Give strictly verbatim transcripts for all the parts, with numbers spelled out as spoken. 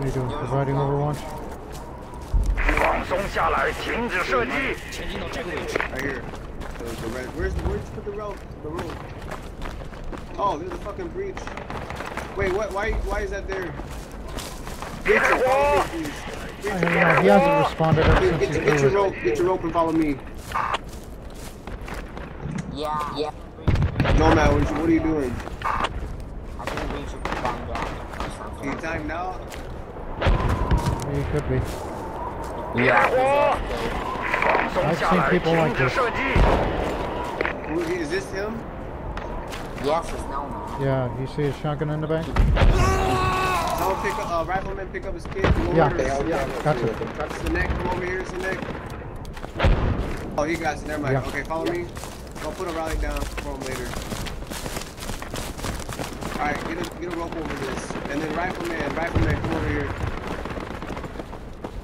What are you doing? Providing overwatch? Right here. The, the red. Where's the where's the road? The road. Oh, there's a fucking breach. Wait, what? Why? Why is that there? Get the wall. I don't know. He hasn't responded. Dude, get, get, get your rope. Get your rope and follow me. Yeah. Yeah. Nomad, what, what are you doing? Are you timed out? You could be. Yeah. I've seen people like this. Who, is this him? Yes, it's Nomad. Yeah, you see a shotgun in the back? Someone pick up, uh, Rifleman pick up his kid. Yeah, yeah, yeah. Gotcha. Sinek, come over here, Sinek. Oh, he got it, never mind. Yeah. Okay, follow yeah. me. I'll put a rally down for him later. Alright, get a, get a rope over this. And then Rifleman, Rifleman, come over here.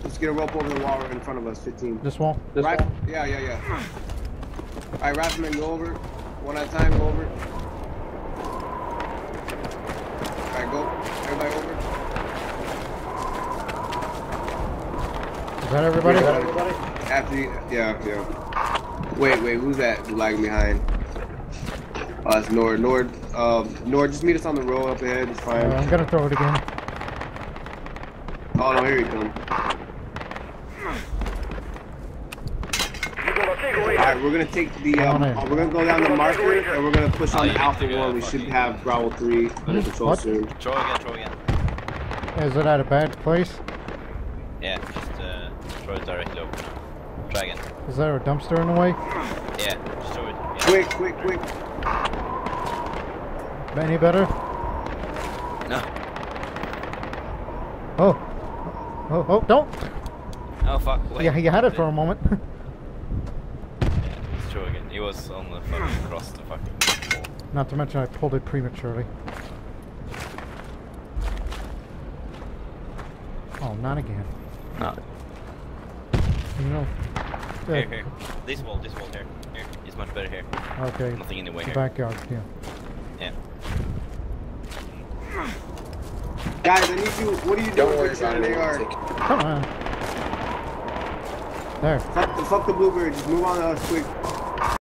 Let's get a rope over the wall in front of us, fifteen. This wall? This Rif wall? Yeah, yeah, yeah. Alright, Rifleman, go over. One at a time, go over. Alright, go. Everybody over. Is that everybody? Is that everybody? After you, yeah, yeah. Wait, wait, who's that lagging behind? Oh, that's Nord. Nord, um, Nord, just meet us on the road up ahead, it's fine. Yeah, I'm gonna throw it again. Oh, no, here he comes. Alright, we're gonna take the, um, oh, we're gonna go down the marker, and we're gonna push on oh, the Alpha one. We should have Bravo three under control what? soon. Throw again, throw again. Is it at a bad place? Yeah, just, uh, throw it directly over now. Try again. Is there a dumpster in the way? Yeah, just do it. Yeah. Quick, quick, quick. Any better? No. Oh. Oh, oh, don't! Oh, fuck. Wait. Yeah, you had it for a moment. Yeah, it's true again. He was on the fucking cross the fucking wall. Not to mention I pulled it prematurely. Oh, not again. No. You know. Here, here. This wall, this wall here. Here. It's much better here. Okay. Nothing in the way here. Backyard, yeah. Yeah. Guys, I need you. What are you doing with your A R? Come on. There. Fuck the, fuck the bluebird. Just move on to us quick.